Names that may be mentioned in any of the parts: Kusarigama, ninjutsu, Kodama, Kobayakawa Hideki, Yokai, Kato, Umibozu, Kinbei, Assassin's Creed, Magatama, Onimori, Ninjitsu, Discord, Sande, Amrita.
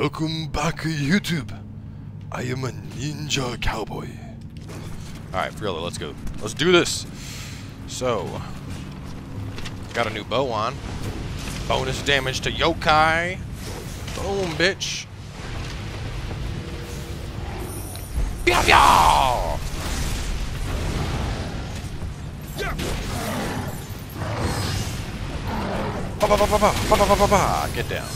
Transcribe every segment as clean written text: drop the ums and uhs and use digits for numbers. Welcome back, YouTube. I am a ninja cowboy. Alright, really, let's go. Let's do this. So, got a new bow on. Bonus damage to Yokai. Boom, bitch. Pew, pew! Get down.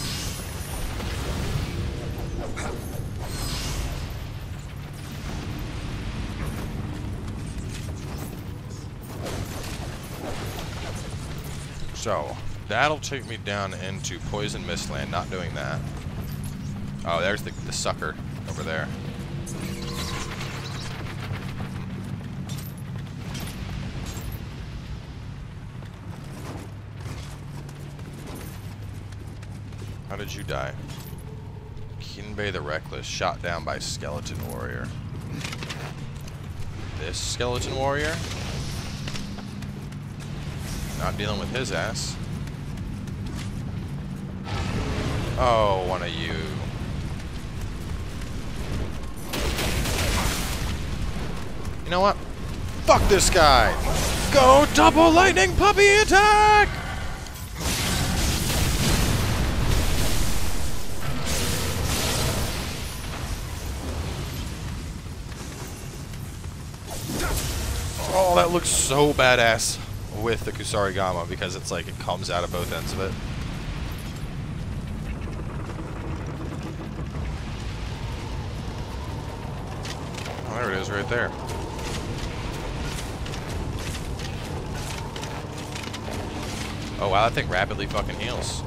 So, that'll take me down into Poison Mist Land. Not doing that. Oh, there's the sucker over there. How did you die? Kinbei the Reckless, shot down by Skeleton Warrior. This Skeleton Warrior? Not dealing with his ass. Oh, one of you. You know what? Fuck this guy! Go double lightning puppy attack! Oh, that looks so badass with the Kusarigama because it's like it comes out of both ends of it. Oh, there it is right there. Oh wow, that thing rapidly fucking heals.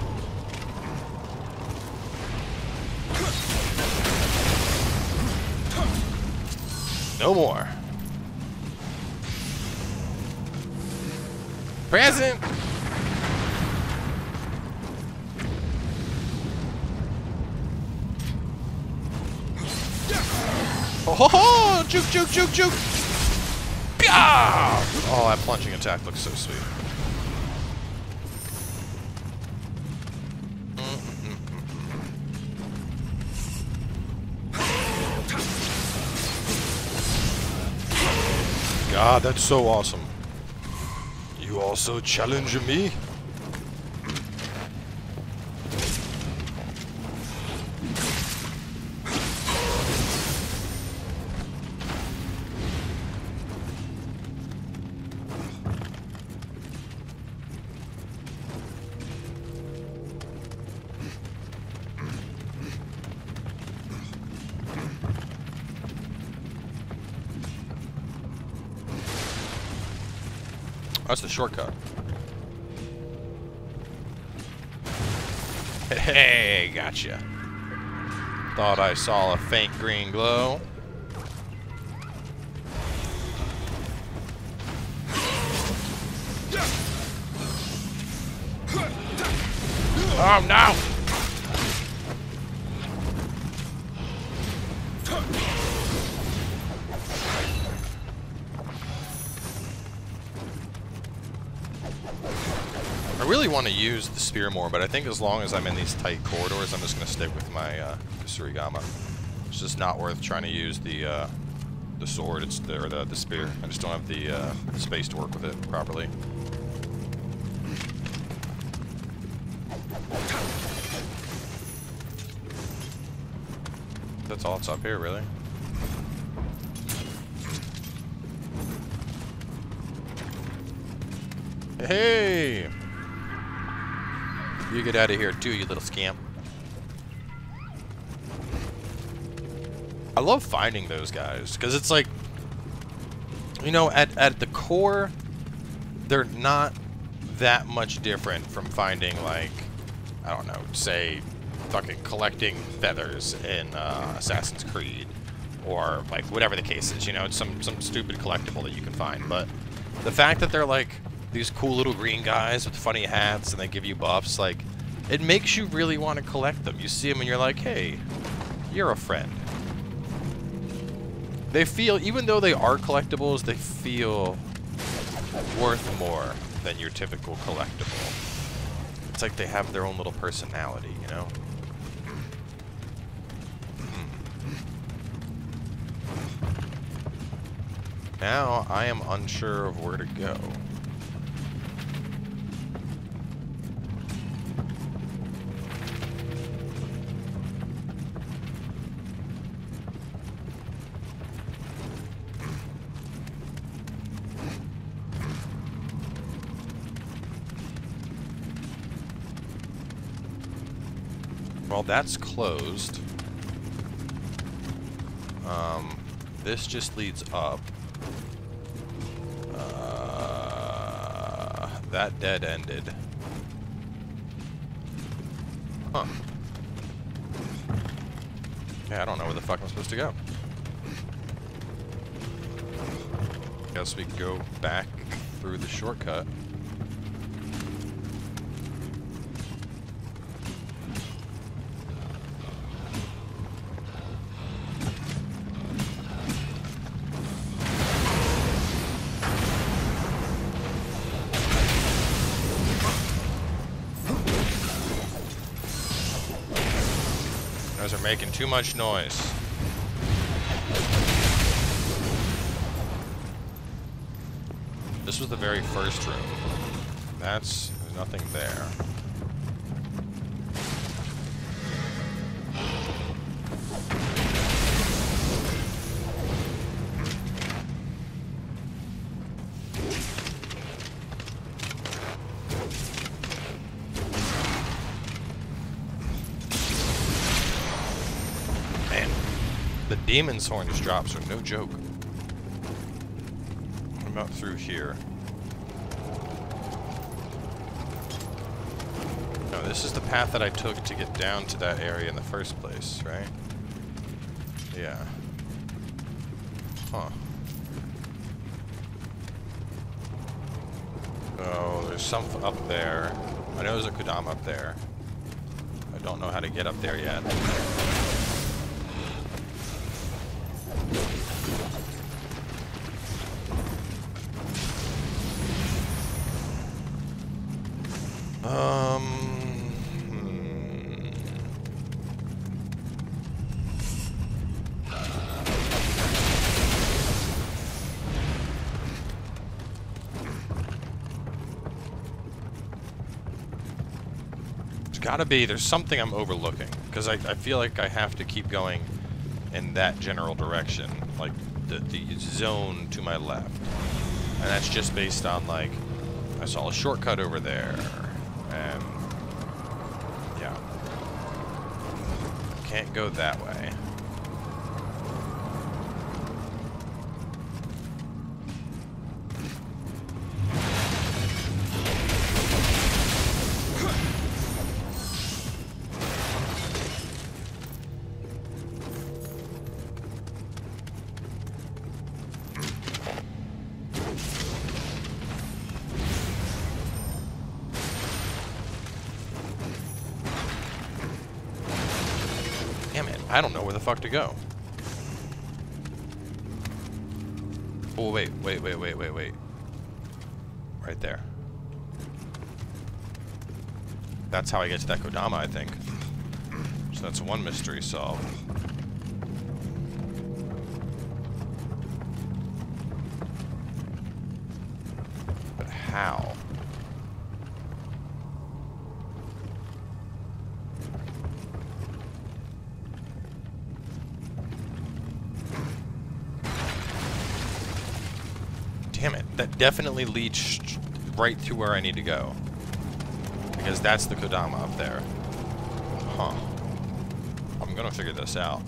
No more. Present! Oh ho ho! Juke, juke, juke, juke! Pyah! Oh, that plunging attack looks so sweet. God, that's so awesome. You also challenge me? That's the shortcut. Hey, gotcha. Thought I saw a faint green glow. Oh no! I really want to use the spear more, but I think as long as I'm in these tight corridors, I'm just going to stick with my Kusarigama. It's just not worth trying to use the sword or the spear. I just don't have the space to work with it properly. That's all that's up here, really. Hey! You get out of here too, you little scamp. I love finding those guys, because it's like, you know, at the core, they're not that much different from finding, like, I don't know, say, fucking collecting feathers in Assassin's Creed, or, like, whatever the case is, you know, it's some stupid collectible that you can find, but the fact that they're, like, these cool little green guys with funny hats and they give you buffs, like, it makes you really want to collect them. You see them and you're like, hey, you're a friend. They feel, even though they are collectibles, they feel worth more than your typical collectible. It's like they have their own little personality, you know? Now I am unsure of where to go. Well, that's closed. This just leads up. That dead ended. Huh. Yeah, I don't know where the fuck I'm supposed to go. Guess we go back through the shortcut. Are making too much noise. This was the very first room. There's nothing there. Demon's horn just drops, so no joke. What about through here? No, this is the path that I took to get down to that area in the first place, right? Yeah. Huh. Oh, there's something up there. I know there's a Kodama up there. I don't know how to get up there yet. Gotta be, there's something I'm overlooking, because I feel like I have to keep going in that general direction, like the zone to my left, and that's just based on, like, I saw a shortcut over there, and yeah, can't go that way. I don't know where the fuck to go. Oh, wait. Right there. That's how I get to that Kodama, I think. So that's one mystery solved. But how? That definitely leads right to where I need to go. Because that's the Kodama up there. Huh. I'm gonna figure this out.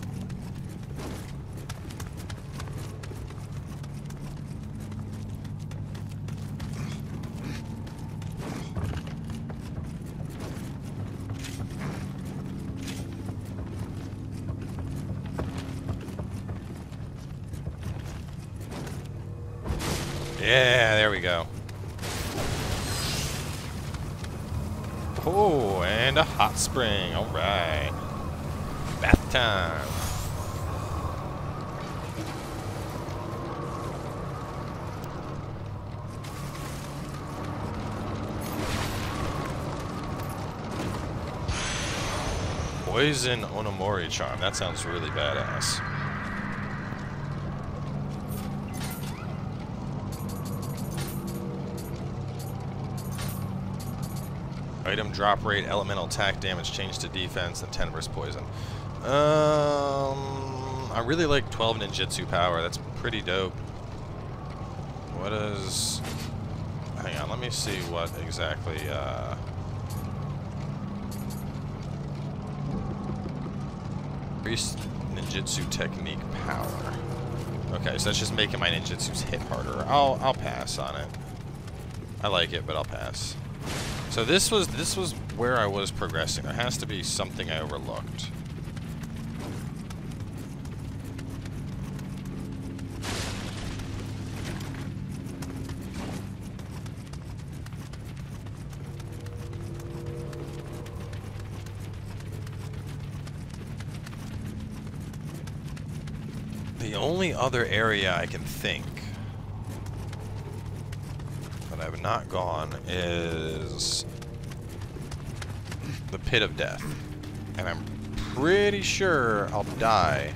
Yeah, there we go. Oh, and a hot spring. All right. Bath time. Poison Onimori charm. That sounds really badass. Item drop rate, elemental attack damage, change to defense, and 10 versus poison. I really like 12 ninjutsu power. That's pretty dope. What is... Hang on, let me see what exactly... Increased ninjutsu technique power. Okay, so that's just making my ninjutsus hit harder. I'll pass on it. I like it, but I'll pass. So this was where I was progressing. There has to be something I overlooked. The only other area I can think that I've not gone is the pit of death. And I'm pretty sure I'll die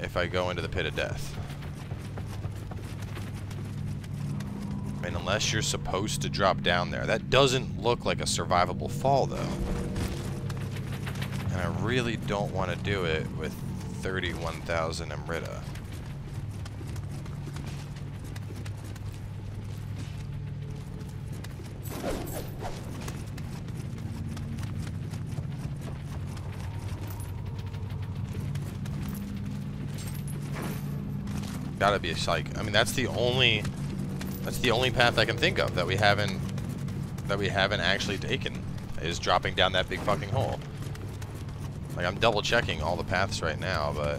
if I go into the pit of death. I mean, unless you're supposed to drop down there. That doesn't look like a survivable fall, though. And I really don't want to do it with 31,000 Amrita. Gotta be a psych. I mean, that's the only path I can think of that we haven't actually taken is dropping down that big fucking hole. Like, I'm double checking all the paths right now, but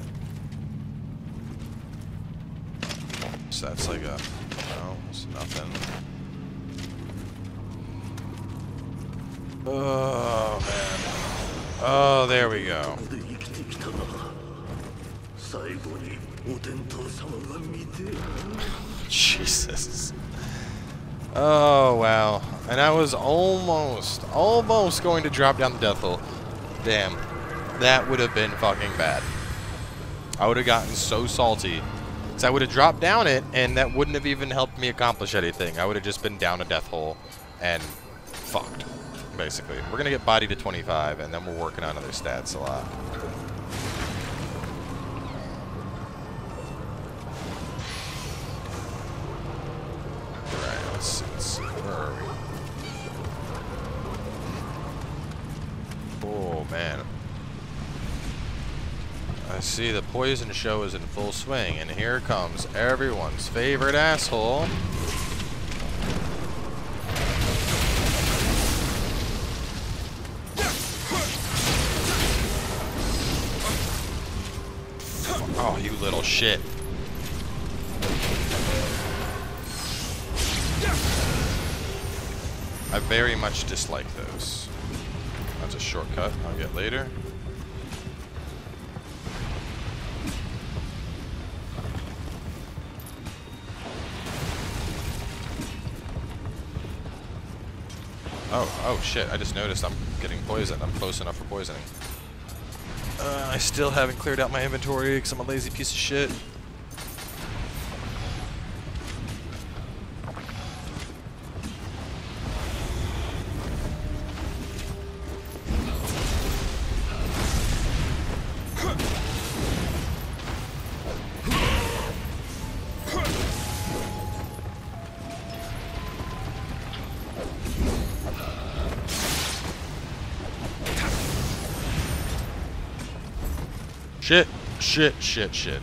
so that's like a no, it's nothing. Oh man! Oh, there we go. Jesus. Oh wow! And I was almost going to drop down the death hole. Damn. That would have been fucking bad. I would have gotten so salty. Because I would have dropped down it, and that wouldn't have even helped me accomplish anything. I would have just been down a death hole and fucked, basically. We're going to get body to 25, and then we're working on other stats a lot. Alright, let's see. Where are we? Oh, man. I see the poison show is in full swing, and here comes everyone's favorite asshole. Oh, you little shit. I very much dislike those. That's a shortcut I'll get later. Oh shit, I just noticed I'm getting poisoned. I'm close enough for poisoning. I still haven't cleared out my inventory because I'm a lazy piece of shit. Shit. Considering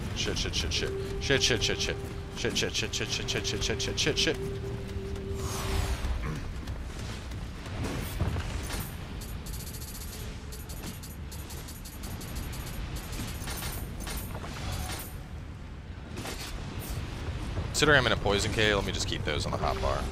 I'm in a poison cave, let me just keep those on the hotbar.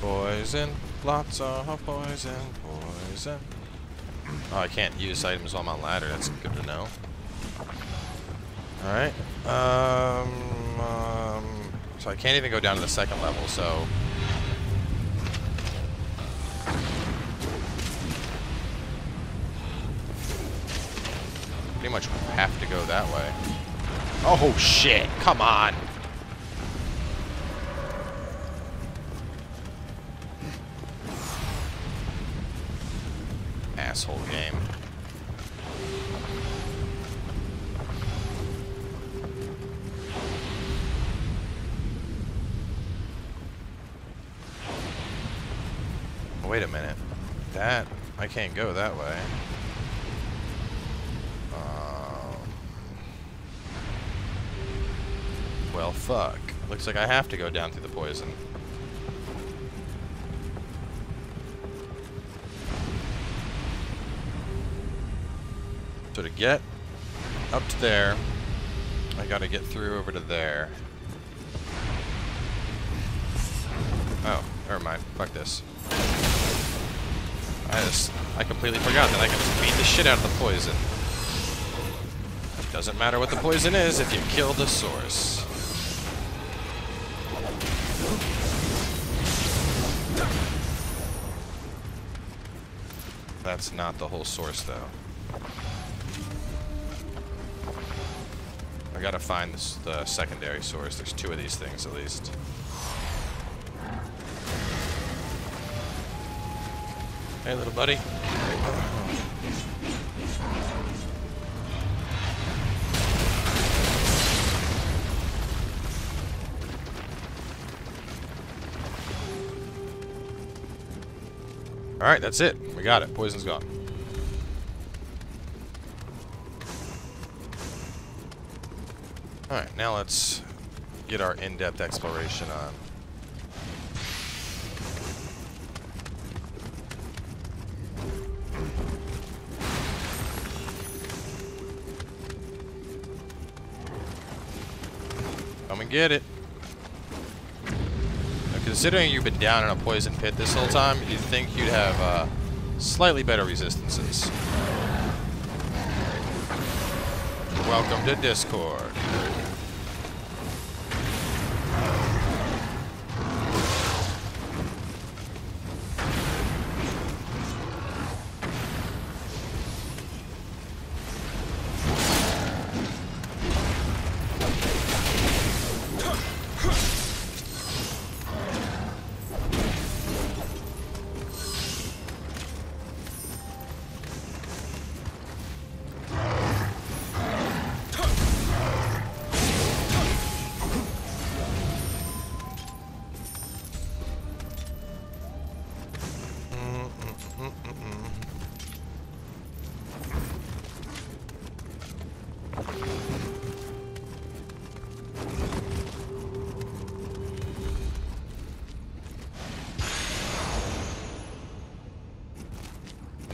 Poison, lots of poison, poison. Oh, I can't use items on my ladder. That's good to know. Alright. So I can't even go down to the second level, so... pretty much have to go that way. Oh, shit! Come on! Asshole game. Wait a minute. That... I can't go that way. Well, fuck. Looks like I have to go down through the poison. So to get up to there, I gotta get through over to there. Oh, never mind. Fuck this. I completely forgot that I can just beat the shit out of the poison. Doesn't matter what the poison is if you kill the source. That's not the whole source, though. I gotta find the secondary source. There's two of these things, at least. Hey, little buddy. Alright, that's it. We got it. Poison's gone. Alright, now let's get our in-depth exploration on. Come and get it. Considering you've been down in a poison pit this whole time, you'd think you'd have slightly better resistances. Welcome to Discord.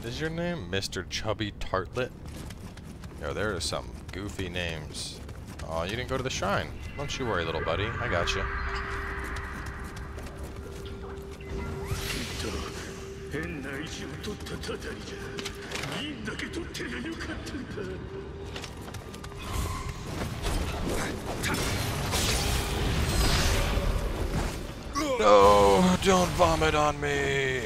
Is your name Mr. Chubby Tartlet? Yo, there are some goofy names. Aw, you didn't go to the shrine. Don't you worry, little buddy. I got you. No, don't vomit on me.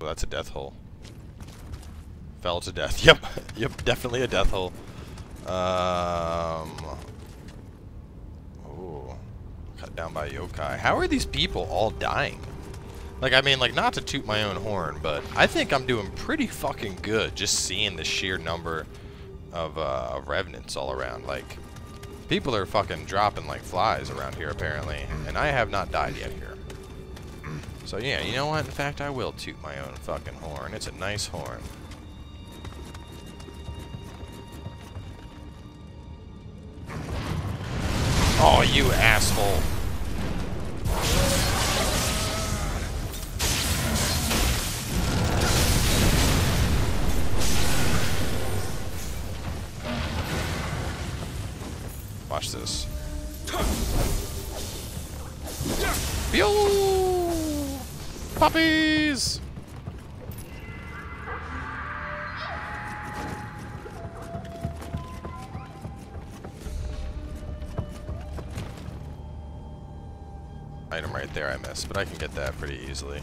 Well, that's a death hole. Fell to death. Yep. Yep, definitely a death hole. Ooh. cut down by yokai. How are these people all dying? Like, I mean, like, not to toot my own horn, but I think I'm doing pretty fucking good just seeing the sheer number of revenants all around. Like, people are fucking dropping like flies around here, apparently, and I have not died yet here. So, yeah, you know what? In fact, I will toot my own fucking horn. It's a nice horn. Oh, you asshole. Watch this. Yo! Puppies! Item right there I missed, but I can get that pretty easily.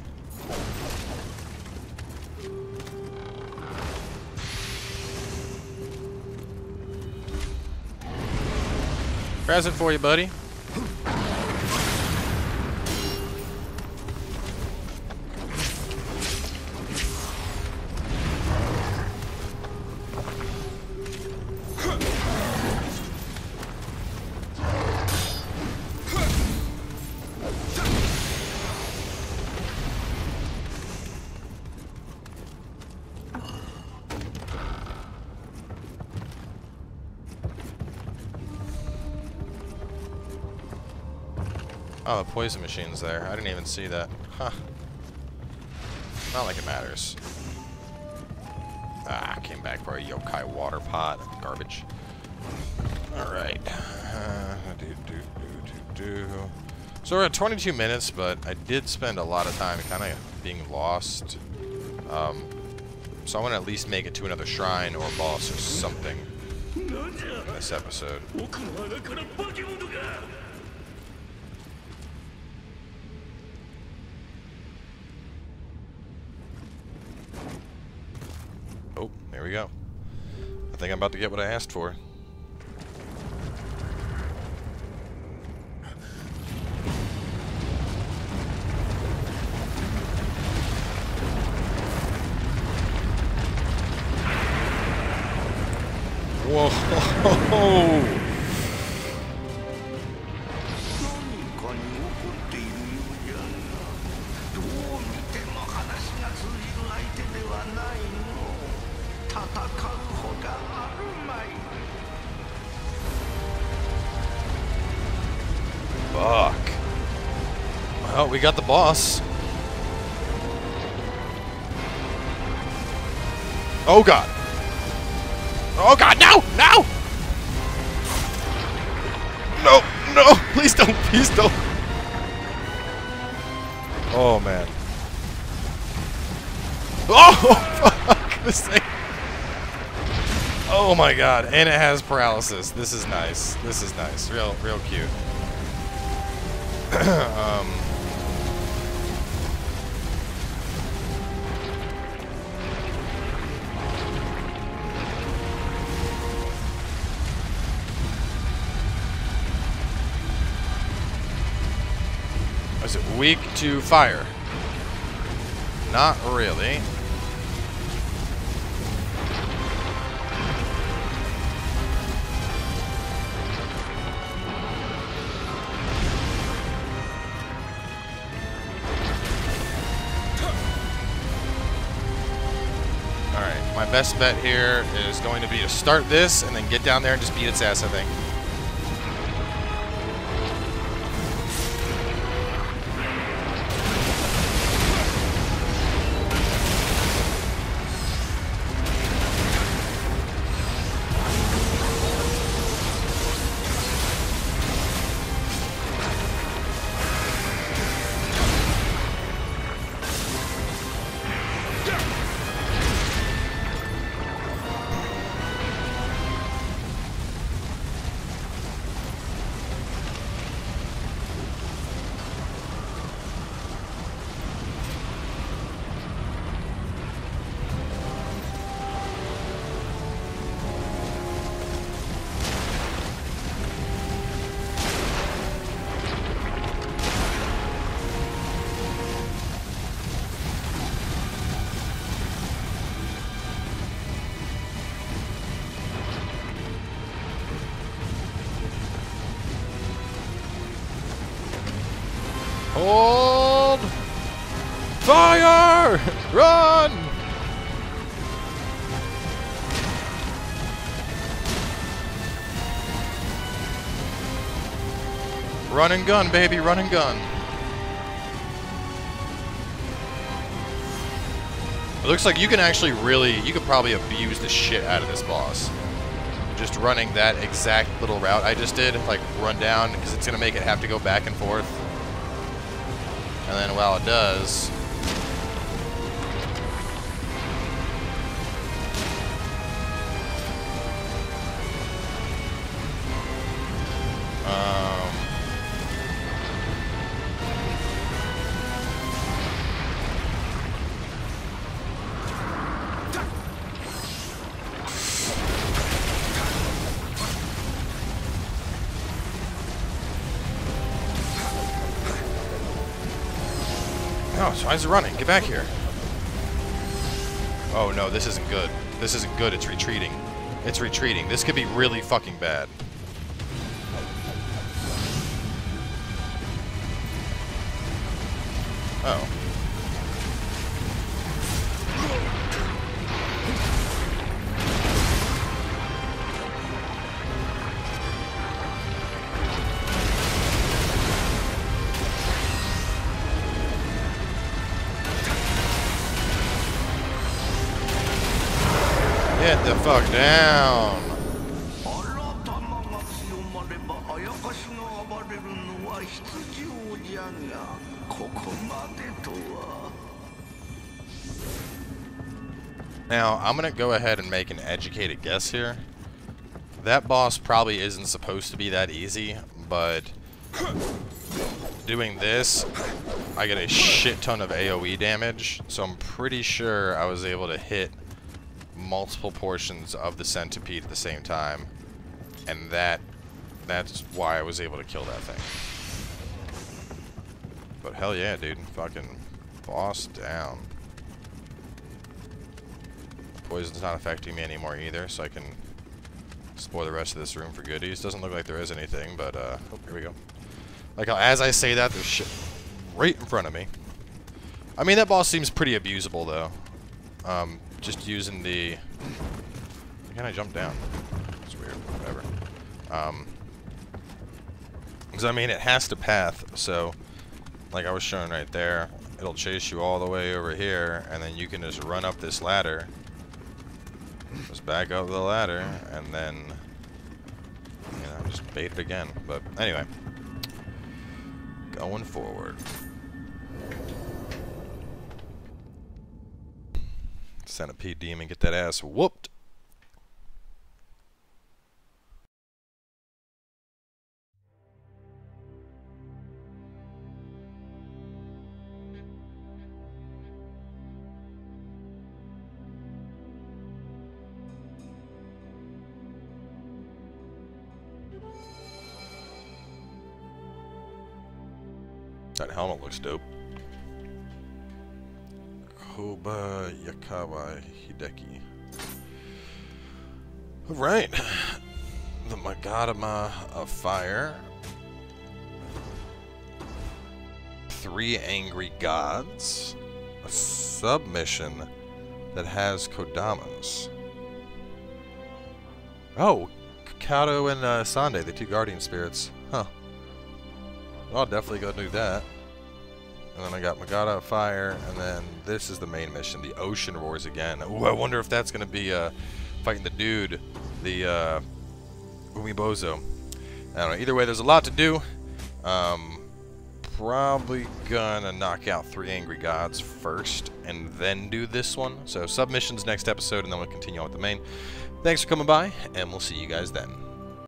Present for you, buddy. Oh, the poison machine's there. I didn't even see that. Huh. Not like it matters. Ah, came back for a yokai water pot. Garbage. Alright. So we're at 22 minutes, but I did spend a lot of time kind of being lost. So I want to at least make it to another shrine or boss or something this episode. Here we go. I think I'm about to get what I asked for. Whoa! Fuck. Well, we got the boss. Oh god. Oh god, no! No! No, no, please don't, please don't. Oh man. Oh fuck this thing. Oh my god, and it has paralysis. This is nice. This is nice. Real cute. Is it weak to fire? Not really. My best bet here is going to be to start this and then get down there and just beat its ass, I think. Fire! Run! Run and gun, baby, run and gun. It looks like you can actually really, you could probably abuse the shit out of this boss. Just running that exact little route I just did, like run down, because it's going to make it have to go back and forth. And then while it does... Why is it running? Get back here. Oh no, this isn't good. This isn't good. It's retreating. It's retreating. This could be really fucking bad. Oh. Get the fuck down. Now, I'm gonna go ahead and make an educated guess here. That boss probably isn't supposed to be that easy, but doing this, I get a shit ton of AoE damage, so I'm pretty sure I was able to hit multiple portions of the centipede at the same time, and that's why I was able to kill that thing. But hell yeah, dude, fucking boss down. Poison's not affecting me anymore either, so I can explore the rest of this room for goodies. Doesn't look like there is anything, but oh, here we go. Like as I say that, there's shit right in front of me. I mean, that boss seems pretty abusable though. Just using the... Why can't I jump down? It's weird. Whatever. Because, I mean, it has to path, so... Like I was showing right there, it'll chase you all the way over here, and then you can just run up this ladder. Just back up the ladder, and then... You know, just bait it again. But, anyway. Going forward. Centipede demon, get that ass whooped. That helmet looks dope. Kobayakawa Hideki. Alright. The Magatama of Fire. Three Angry Gods. A submission that has Kodamas. Oh! Kato and Sande, the two guardian spirits. Huh. I'll definitely go do that. And then I got Magatama of Fire, and then this is the main mission, the Ocean Roars again. Ooh, I wonder if that's going to be fighting the dude, the Umibozu. I don't know. Either way, there's a lot to do. Probably going to knock out three Angry Gods first, and then do this one. So submissions next episode, and then we'll continue on with the main. Thanks for coming by, and we'll see you guys then.